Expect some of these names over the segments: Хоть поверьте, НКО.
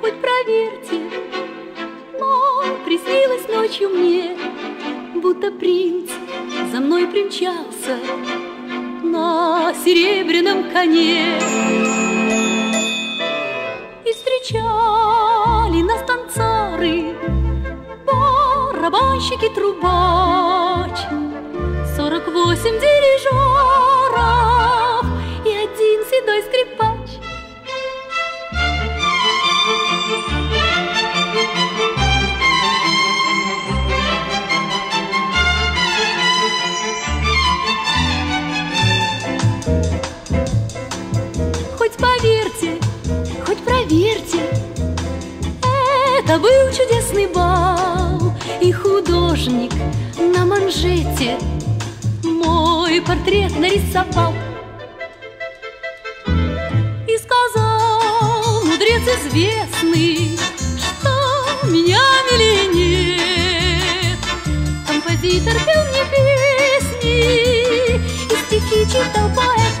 хоть проверьте, но приснилось ночью мне, будто принц за мной примчался на серебряном коне. И встречали нас танцоры, барабанщики, трубач, 48 дирижеров и один седой скрипач. Хоть поверьте, хоть проверьте, это был чудесный бал, и художник на манжете мой портрет нарисовал. И сказал мудрец известный, что меня милее нет. Композитор пел мне песни, и стихи читал поэт.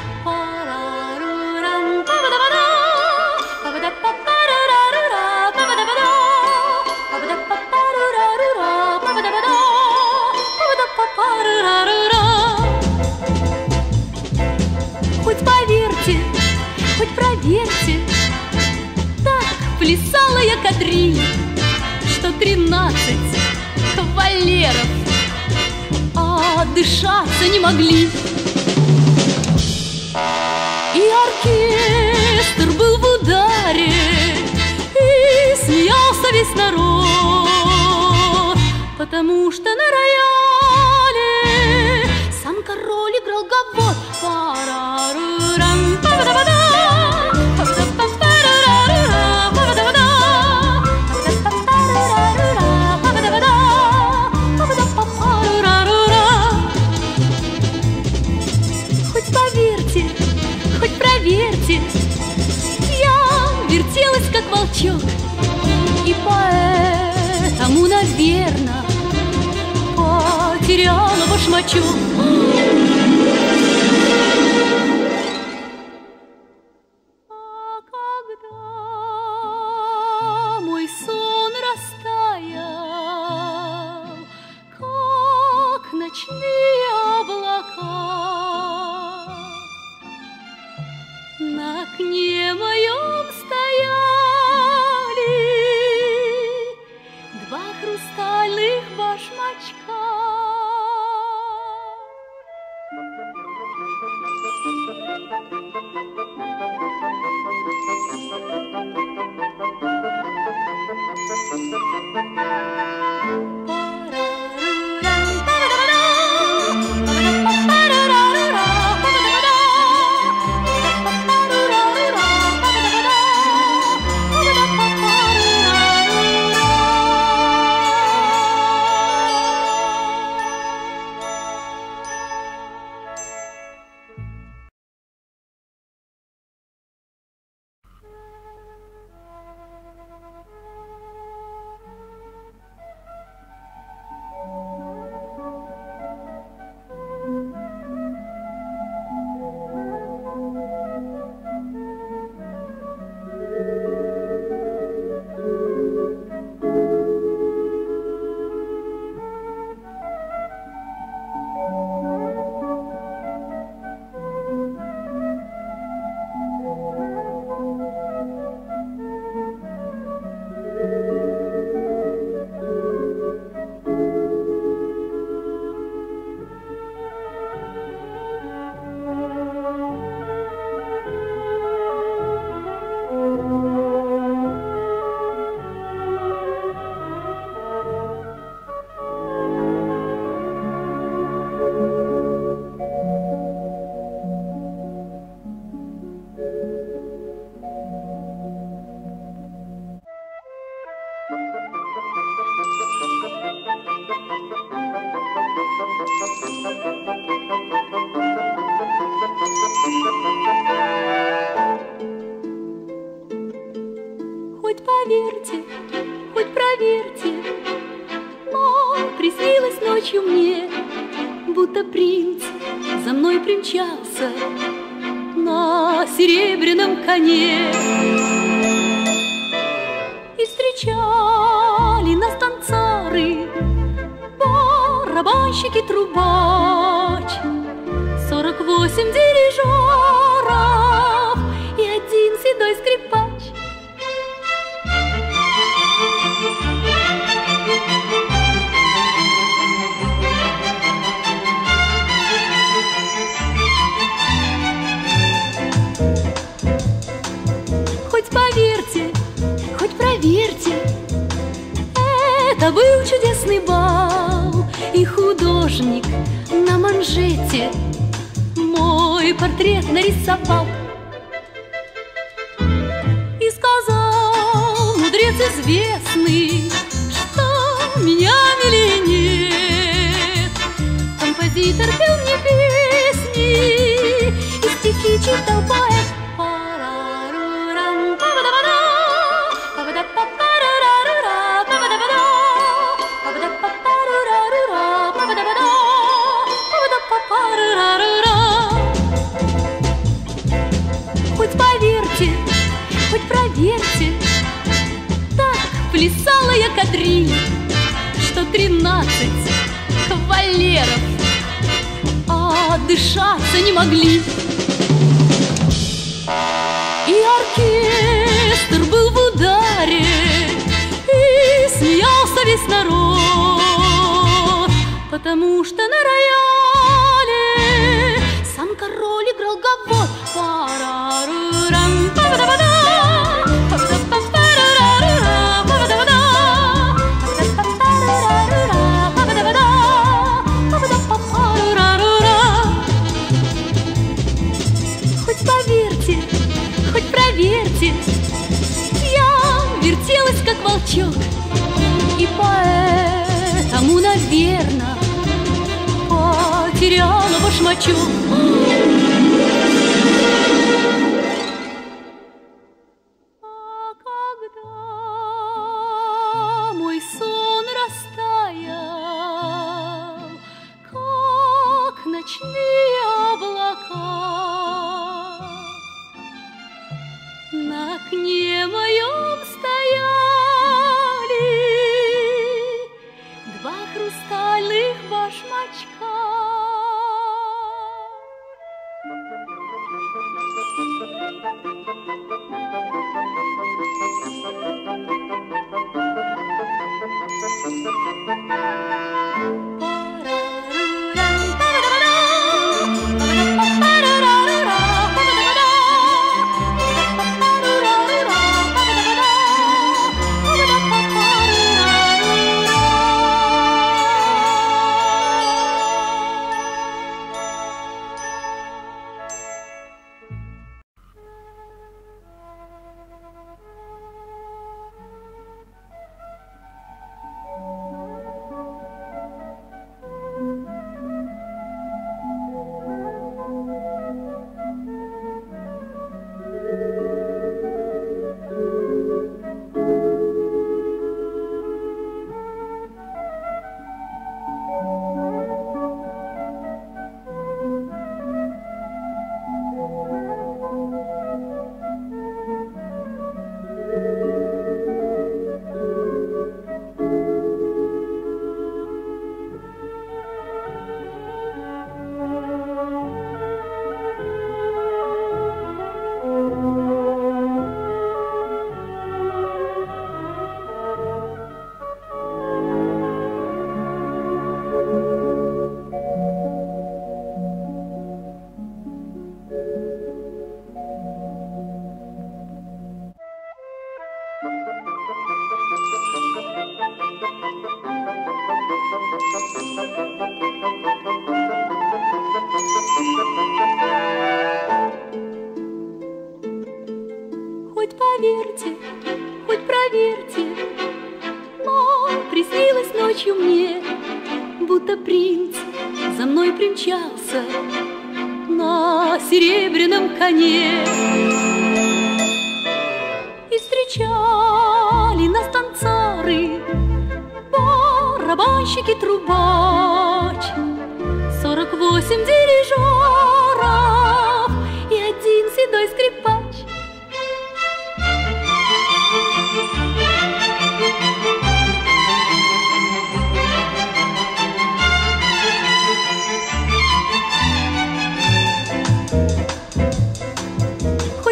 Хоть поверьте, хоть проверьте, так плясала я кадриль, что 13 кавалеров отдышаться не могли. И оркестр был в ударе, и смеялся весь народ, потому что на рояле сам король играл гавот. Хоть поверьте, хоть проверьте, я вертелась как волчок, и поэтому, наверное, потеряла башмачок. Ночные облака на окне моем стояли два хрустальных башмачка. Хоть поверьте, хоть проверьте, но приснилось ночью мне, будто принц за мной примчался на серебряном коне. встречали нас танцоры, барабанщики, трубач, 48 дирижеров и один седой скрипач. Хоть поверьте, хоть проверьте, это был чудесный бал, и художник на манжете мой портрет нарисовал. И сказал мудрец известный, что меня милее нет. Композитор пел мне песни, и стихи читал поэт. Хоть поверьте, хоть проверьте, так плясала я кадриль, что 13 кавалеров отдышаться не могли. И оркестр был в ударе, и смеялся весь народ, потому что на рояле сам король играл гавот. Хоть поверьте, хоть проверьте, я вертелась как волчок, и поэтому, наверно, потеряла башмачок. Ночные облака на окне моем стояли два хрустальных башмачка. Хоть поверьте, хоть проверьте, но приснилось ночью мне, будто принц за мной примчался на серебряном коне. И встречали нас танцоры, барабанщики, трубач, 48 дирижеров и один седой скрипач.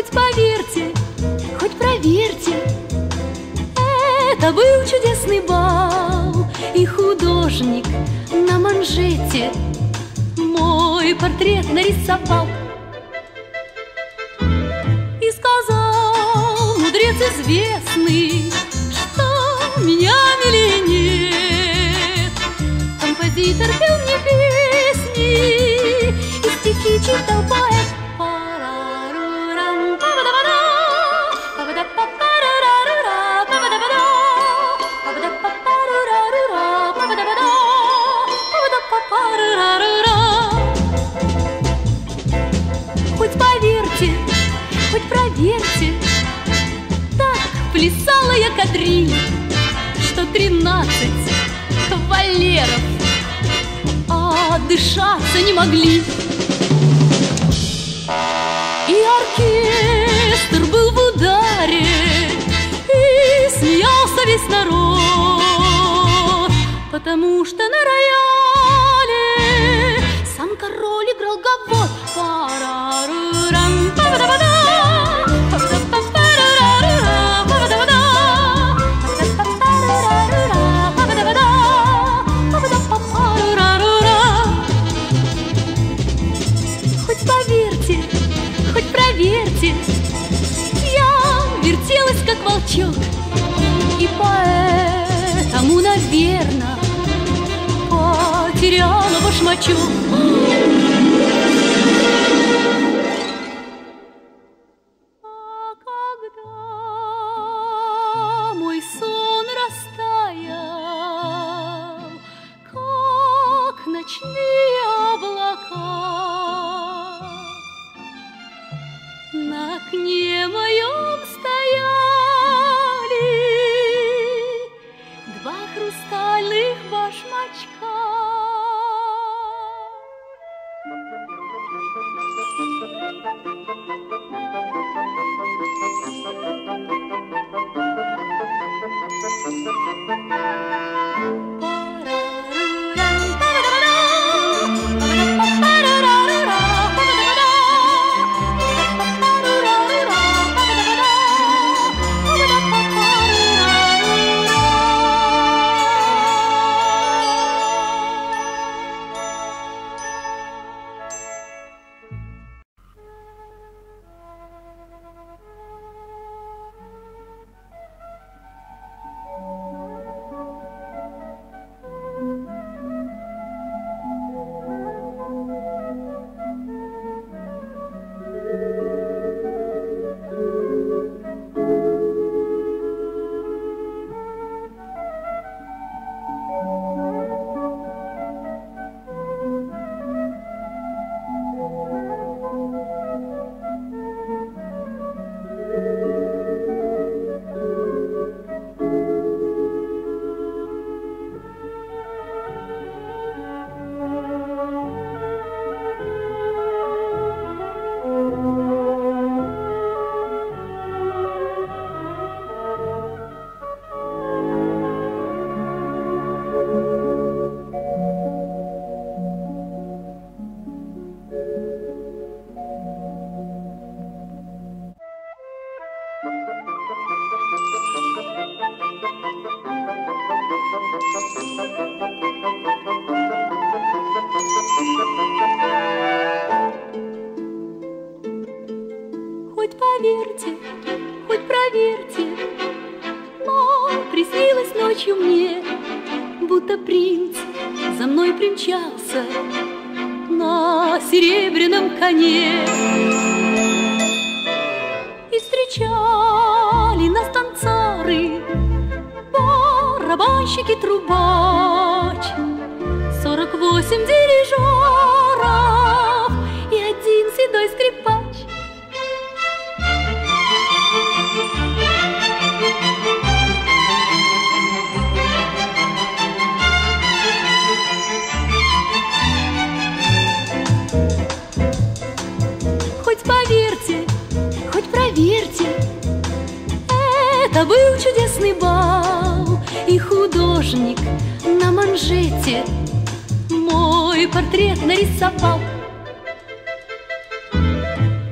хоть поверьте, хоть проверьте. Это был чудесный бал, и художник на манжете мой портрет нарисовал. И сказал мудрец известный, что меня милее нет. Композитор пел мне песни, и стихи читал поэт. Хоть поверьте, хоть проверьте, так плясала я кадриль, что 13 кавалеров отдышаться не могли. И оркестр был в ударе, и смеялся весь народ, потому что на рояле сам король играл гавот. Хоть поверьте, хоть проверьте, я вертелась как волчок, и поэтому, наверное, потеряла башмачок. Ночные облака на окне моем стояли два хрустальных башмачка. Хоть поверьте, хоть проверьте, но приснилось ночью мне, будто принц за мной примчался на серебряном коне. И встречали нас танцоры, барабанщики, трубач, 48 дирижеров и один седой скрипач. Это был чудесный бал, и художник на манжете мой портрет нарисовал.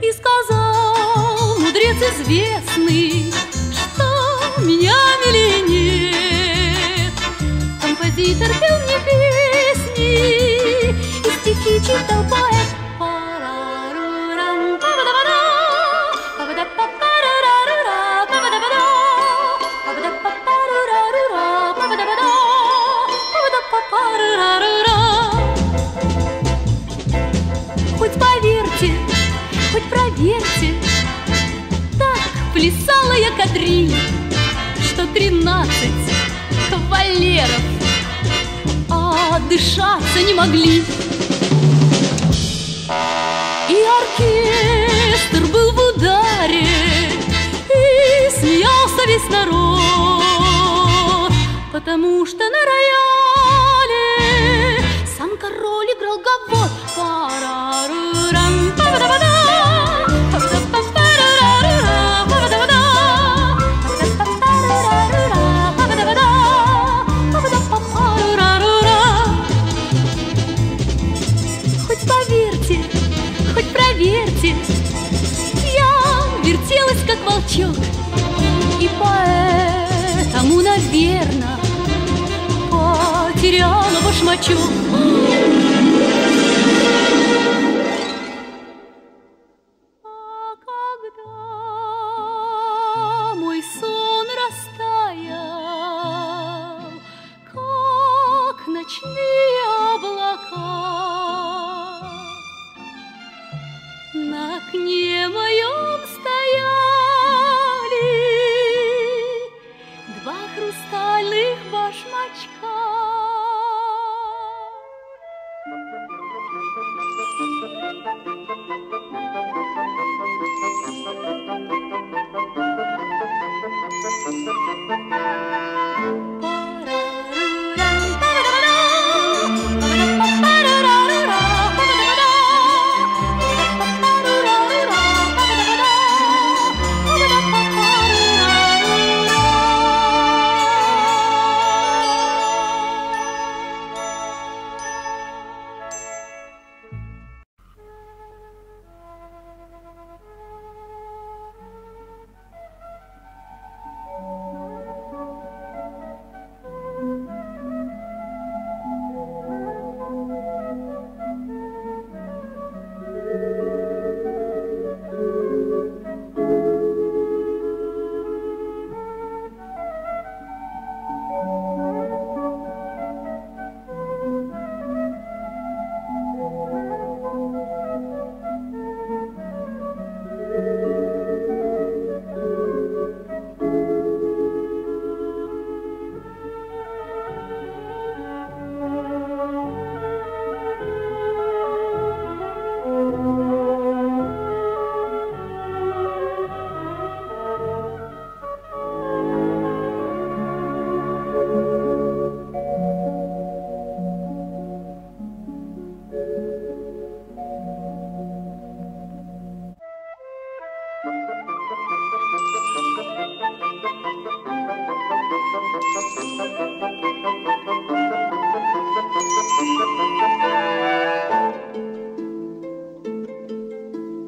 И сказал неизвестный, что меня или нет. Композитор пел мне песни и стихи читал поэт. Хоть поверьте, хоть проверьте, так плясала я кадриль, что 13 кавалеров отдышаться не могли. И оркестр был в ударе, и смеялся весь народ, потому что на рояле сам король играл гавот. Хоть поверьте, хоть проверьте, я вертелась как волчок, и поэтому, наверное, потеряла башмачок. Ночные облака на окне моем стояли два хрустальных башмачка.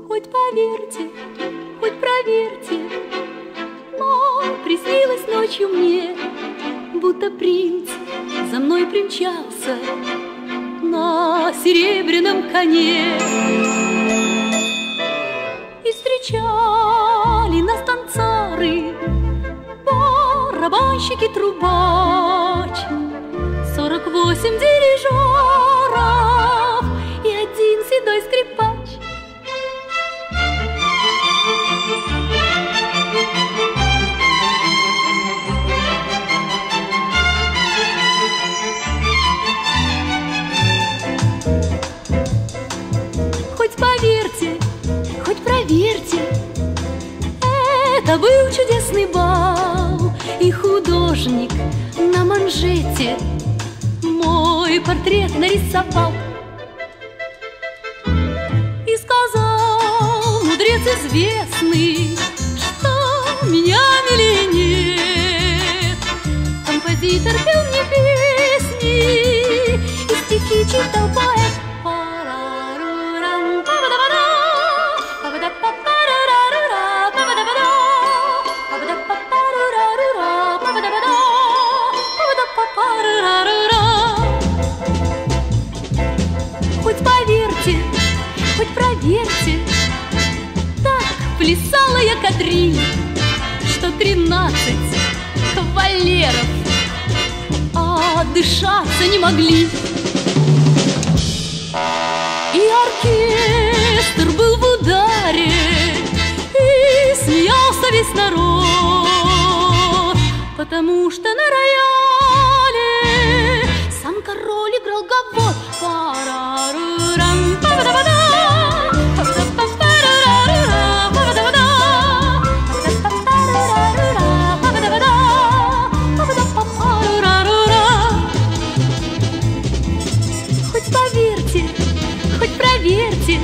Хоть поверьте, хоть проверьте, но приснилось ночью мне, будто принц за мной примчался на серебряном коне. И встречали нас танцоры, барабанщик и трубач, 48 дирижеров и один седой скрипач. Хоть поверьте, хоть проверьте, это был чудесный бал, и художник на манжете мой портрет нарисовал. И сказал мудрец известный, что меня или нет. Композитор пел мне песни и стихи читал поэт. Парарурам, папа-да-пада, папа-да-папа-рарара, папа-да-пада. кавалеров, а дышаться не могли. И оркестр был в ударе, и смеялся весь народ, потому что на рояле сам король играл гавот. Хоть поверьте, хоть проверьте,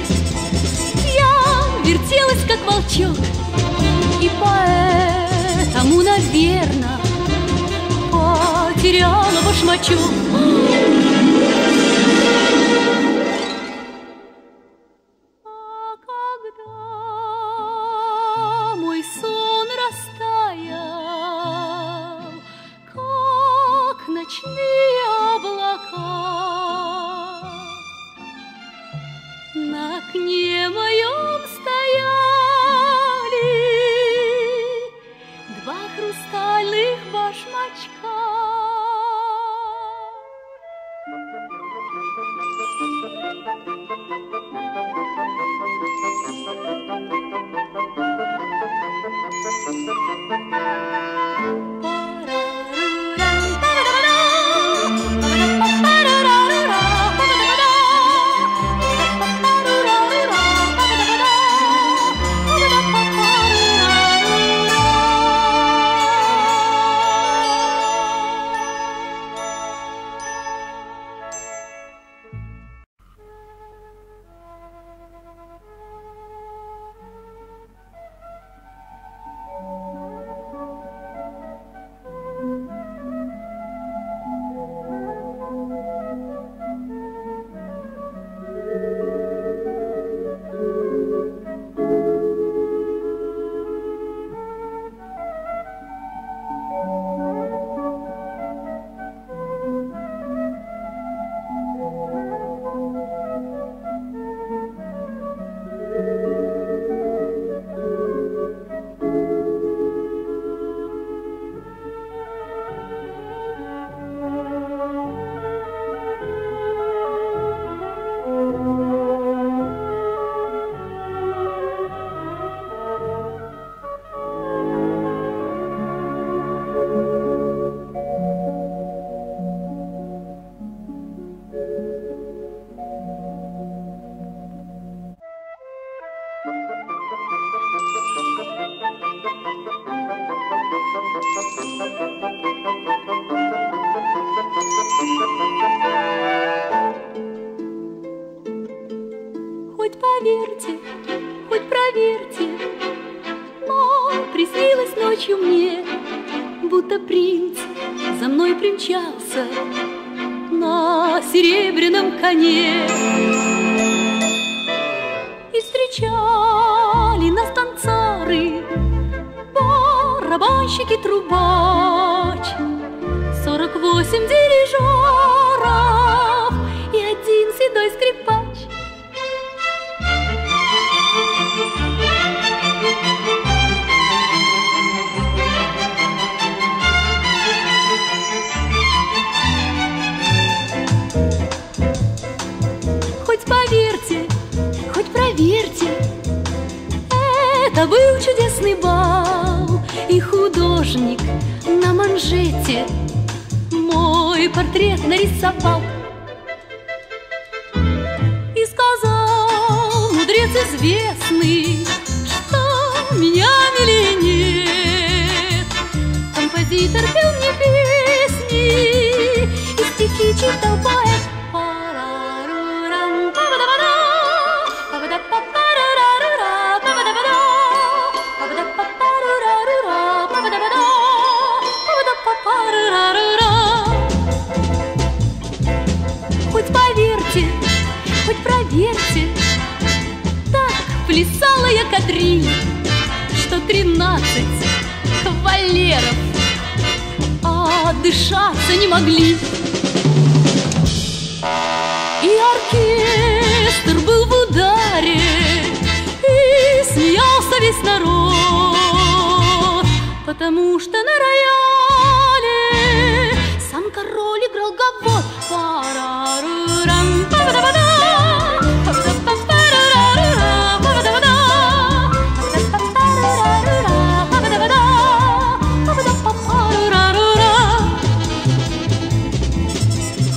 я вертелась как волчок, и поэтому, наверное, потеряла башмачок. Ночные облака на окне моем стояли два хрустальных башмачка. Хоть поверьте, хоть проверьте, но приснилась ночью мне, будто принц за мной примчался на серебряном коне. И встречали нас танцоры, барабанщики, трубач, 48 дирижеров и один седой скрипач. Хоть поверьте, хоть проверьте, это был чудесный бал, и художник на манжете мой портрет нарисовал. И сказал мудрец известный, что меня милее нет. Композитор пел мне песни, и стихи читал поэт. Хоть поверьте, хоть проверьте, так плясала я кадриль, что 13 кавалеров, а дышаться не могли. И оркестр был в ударе, и смеялся весь народ, потому что на рояле король играл гавот.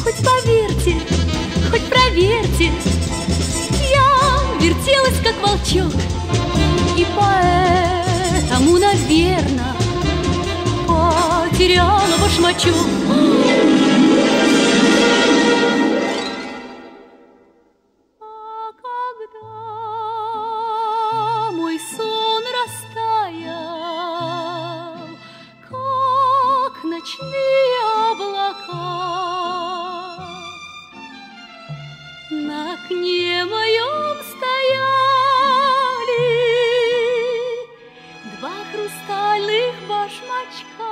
Хоть поверьте, хоть проверьте, я вертелась как волчок, и поэтому, наверно, потеряла башмачок. На окне моем стояли два хрустальных башмачка.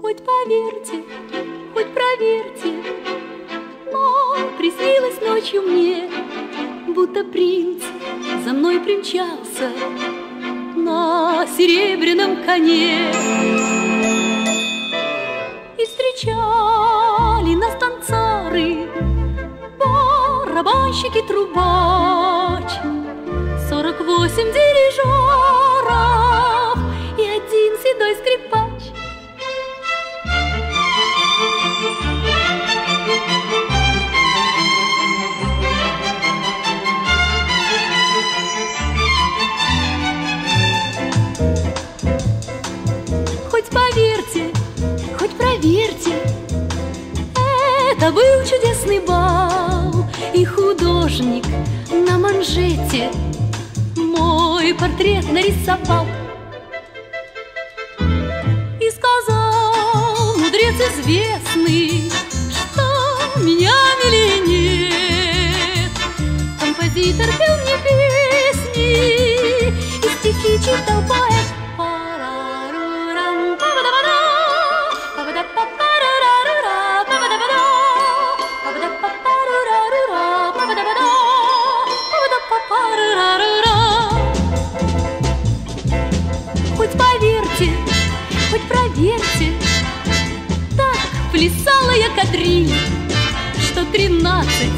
Хоть поверьте, хоть проверьте, но приснилось ночью мне, будто принц за мной примчался на серебряном коне. И встречали нас танцоры, барабанщики, трубач, 48 дирижеров и один седой скрипач. Хоть поверьте, хоть проверьте, это был чудесный бал, и художник на манжете мой портрет нарисовал. И сказал мудрец известный, что меня милее нет. Композитор пел мне песни, и стихи читал поэт. Хоть поверьте, хоть проверьте, так плясала я кадриль, что 13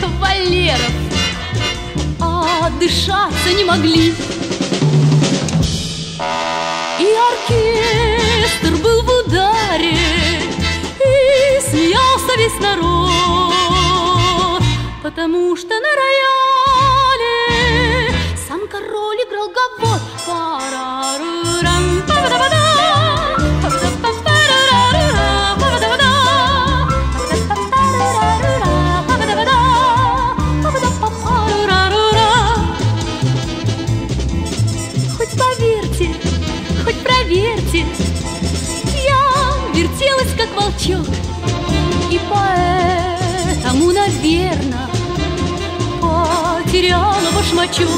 кавалеров отдышаться не могли. И оркестр был в ударе, и смеялся весь народ, потому что на рояле сам король играл гавот. Хоть поверьте, шмачу.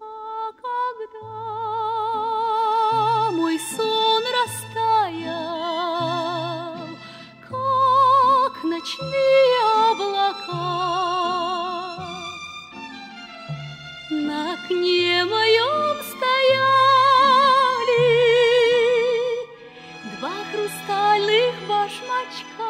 А когда мой сон растаял, как ночные облака, на окне моем стояли два хрустальных башмачка.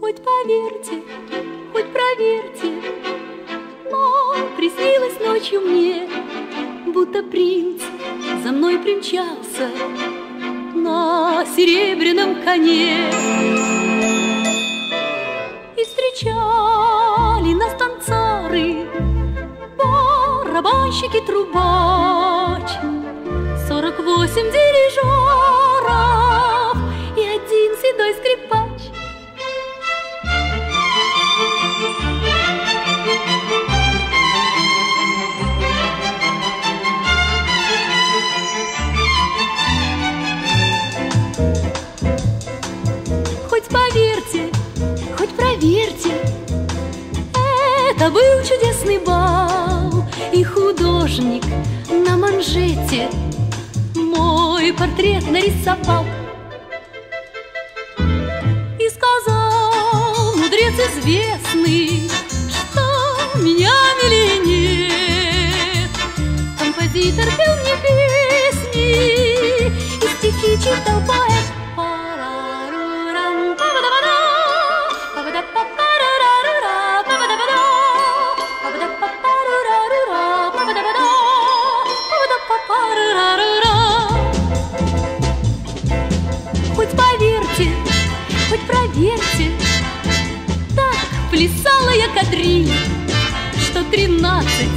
Хоть поверьте, хоть проверьте, но приснилось ночью мне, будто принц за мной примчался на серебряном коне. И встречали нас танцоры, барабанщики, трубач, 48 дирижеров и один седой скрипач. Хоть поверьте, хоть проверьте, это был чудесный бал, и художник на манжете мой портрет нарисовал. И сказал мудрец известный, что меня милее нет. Композитор пел мне песни, и стихи читал поэт. Хоть поверьте, хоть проверьте, так плясала я кадриль, что 13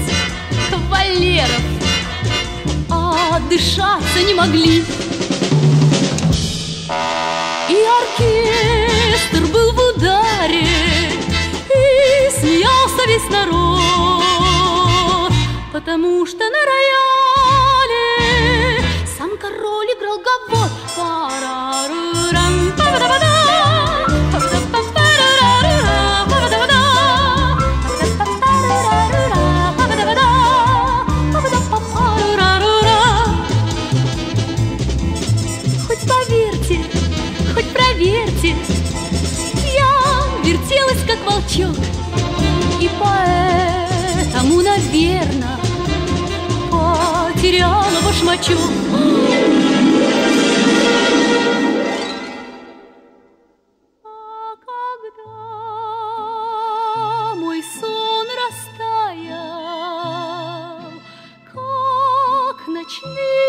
кавалеров отдышаться не могли. И оркестр был в ударе, и смеялся весь народ, потому что на рояле король играл гавот. Хоть поверьте, хоть проверьте, я вертелась как волчок, и поэтому, наверное, потеряла башмачок. Ночные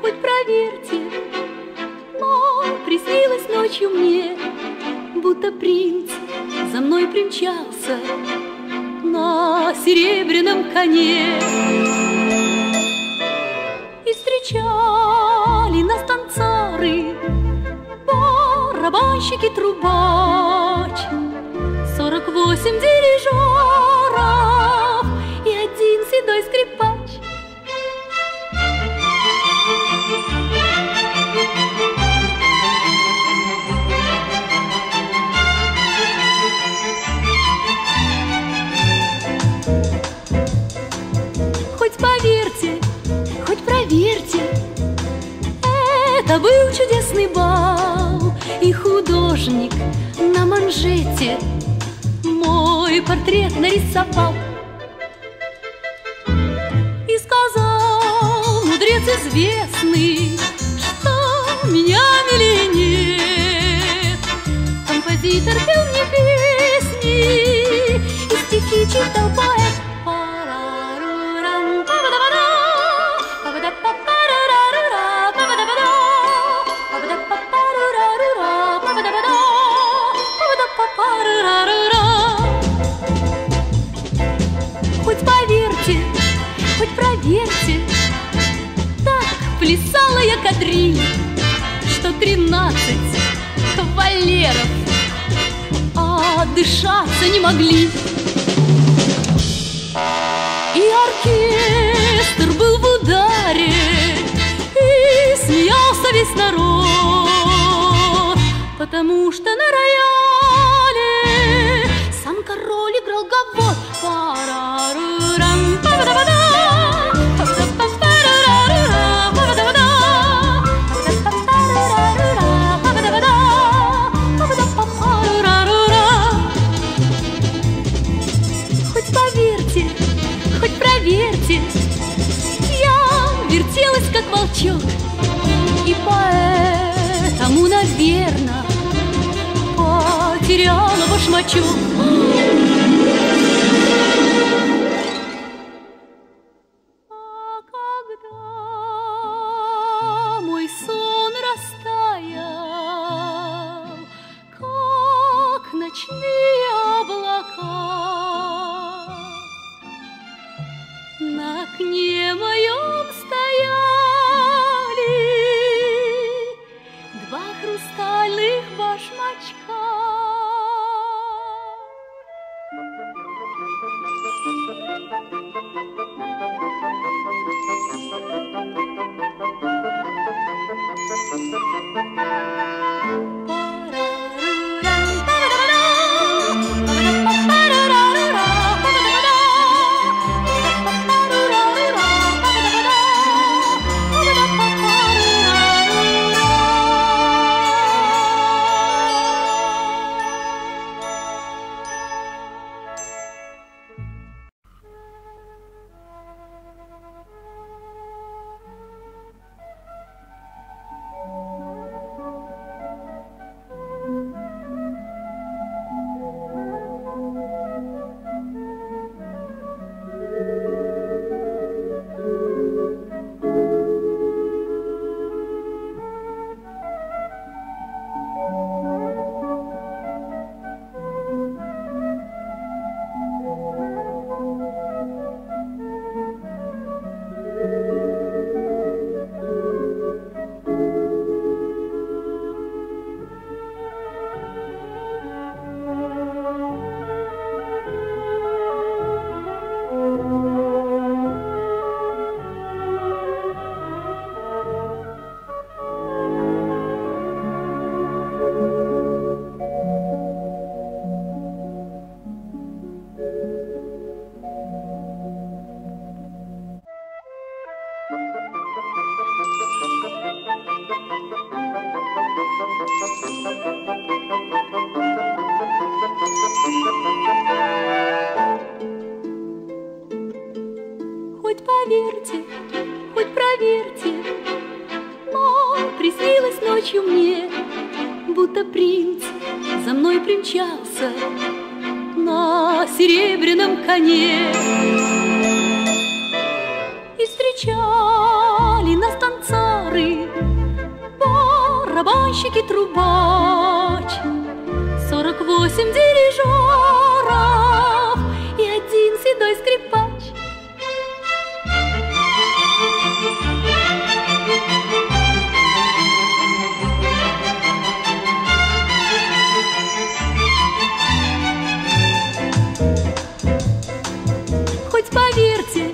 Хоть проверьте, но приснилось ночью мне, будто принц за мной примчался на серебряном коне. И встречали нас танцоры, барабанщик и трубач, 48 дирижеров и один седой скрипач. Это был чудесный бал, и художник на манжете мой портрет нарисовал. И сказал мудрец известный, что меня милее нет. Композитор пел мне песни, и стихи читал поэт. Хоть проверьте, так плясала я кадриль, что 13 кавалеров отдышаться не могли. И оркестр был в ударе, и смеялся весь народ, потому что на рояле сам король играл гавот. И поэтому, наверное, потеряла башмачок. А когда мой сон растаял, как ночные облака, на окне моем стоял хрустальных башмачках. Хоть поверьте, хоть проверьте, но приснилось ночью мне, будто принц за мной примчался на серебряном коне. И встречали нас танцоры, барабанщики, трубач, 48 дирижеров и один седой скрипач. Хоть поверьте,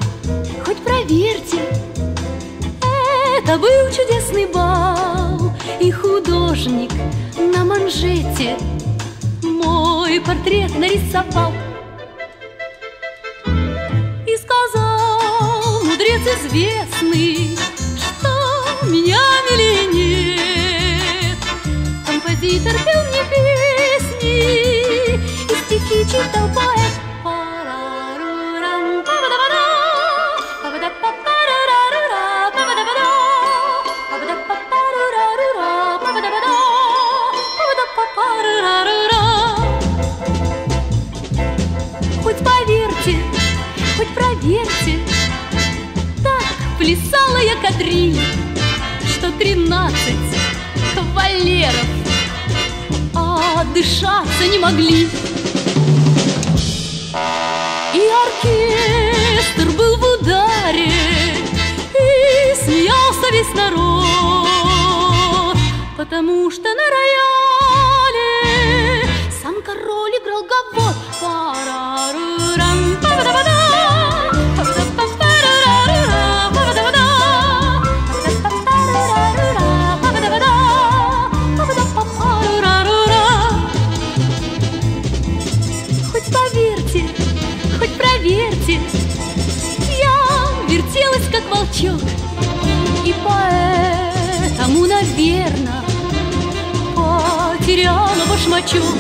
хоть проверьте, это был чудесный бал. И художник на манжете мой портрет нарисовал. И сказал мудрец известный, что меня милее нет. Композитор пел мне песни, и стихи читал поэт. Хоть поверьте, хоть проверьте, так плясала я кадриль, что 13 кавалеров отдышаться не могли. И оркестр был в ударе, и смеялся весь народ, потому что на рояле сам король играл гавот. Хоть поверьте, хоть проверьте, я вертелась как волчок, и поэтому, наверное, потеряла башмачок.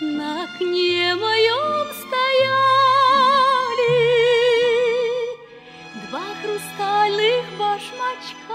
На окне моем стояли 2 хрустальных башмачка.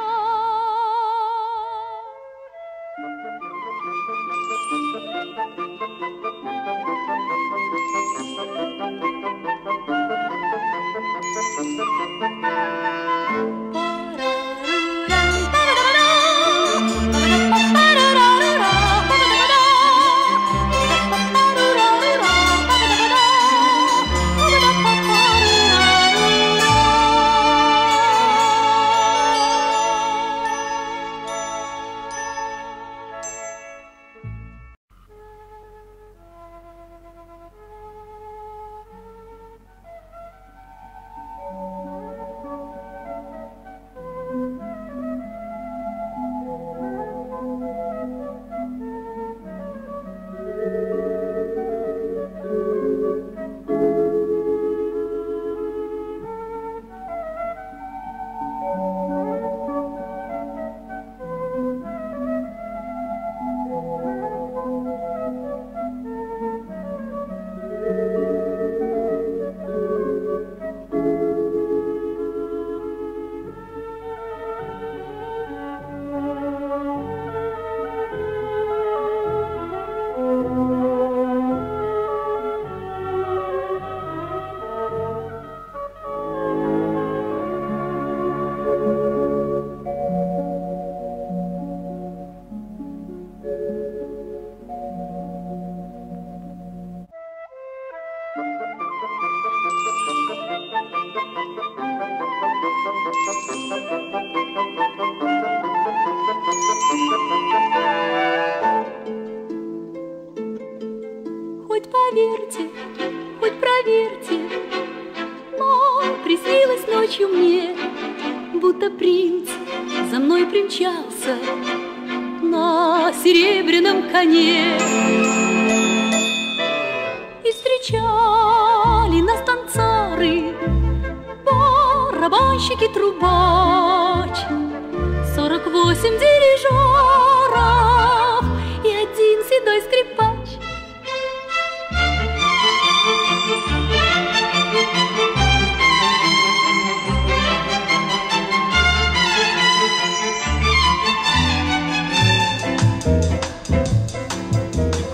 Хоть поверьте, хоть проверьте, но приснилось ночью мне, будто принц за мной примчался на серебряном коне. И встречали нас танцоры, барабанщики, трубач, 48 дирижеров и один седой скрипач.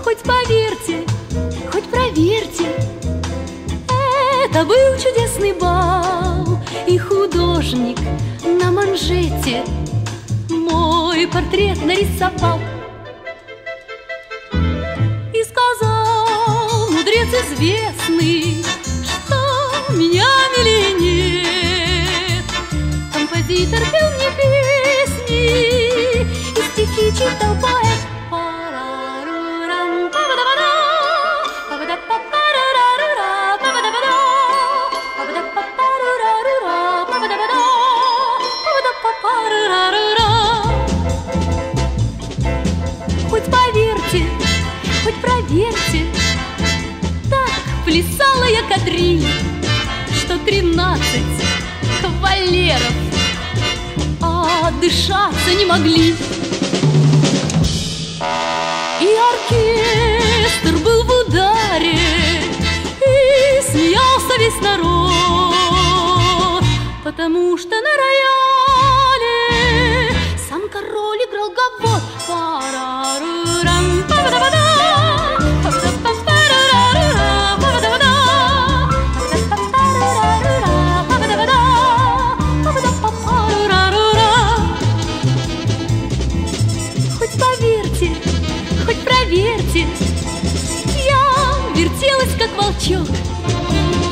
Хоть поверьте, хоть проверьте, это был чудесный бал, и художник на манжете мой портрет нарисовал. И сказал мудрец известный, что меня милее нет. Композитор пел мне песни, и стихи читал поэт. Хоть проверьте, так плясала я кадриль, что 13 кавалеров отдышаться не могли. И оркестр был в ударе, и смеялся весь народ, потому что на рояле сам король играл гавот. Поверьте, я вертелась, как волчок,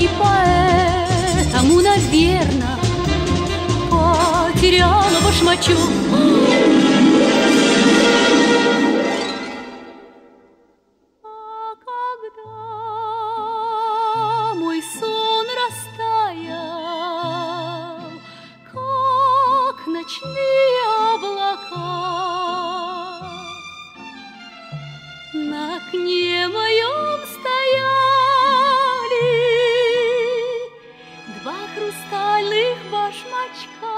и поэтому, наверное, потеряла башмачок. На окне моем стояли два хрустальных башмачка.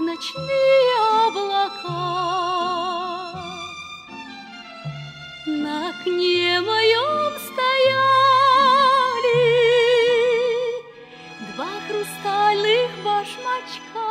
Ночные облака на окне моем стояли два хрустальных башмачка.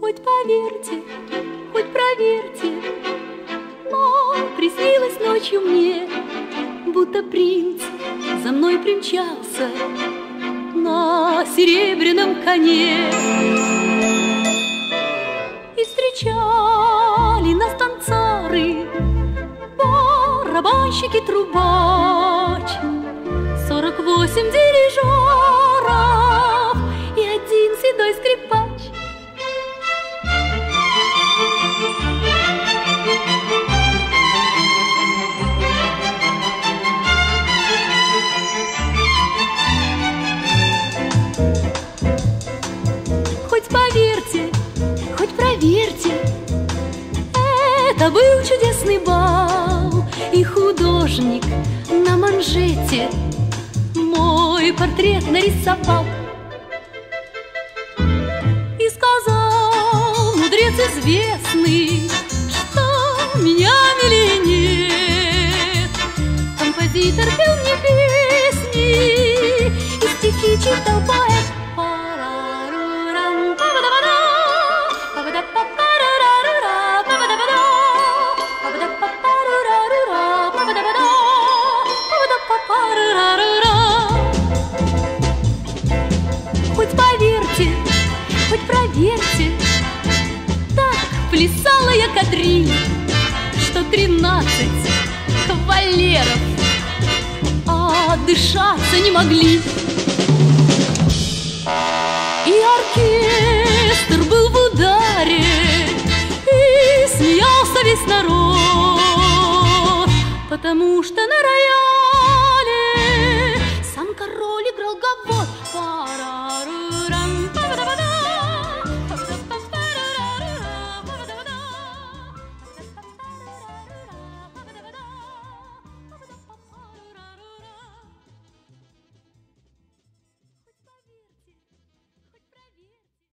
Хоть поверьте, хоть проверьте, но приснилось ночью мне, будто принц за мной примчался на серебряном коне. И встречали нас танцоры, барабанщик и трубач, 48 дирижеров и один седой скрипач. Это был чудесный бал, и художник на манжете мой портрет нарисовал. И сказал мудрец известный, что меня мили нет. Композитор пел мне песни, и стихи читал поэт. Хоть поверьте, хоть проверьте, так плясала я кадриль, что 13 кавалеров отдышаться не могли. И оркестр был в ударе, и смеялся весь народ, потому что на рояле сам король играл гавот.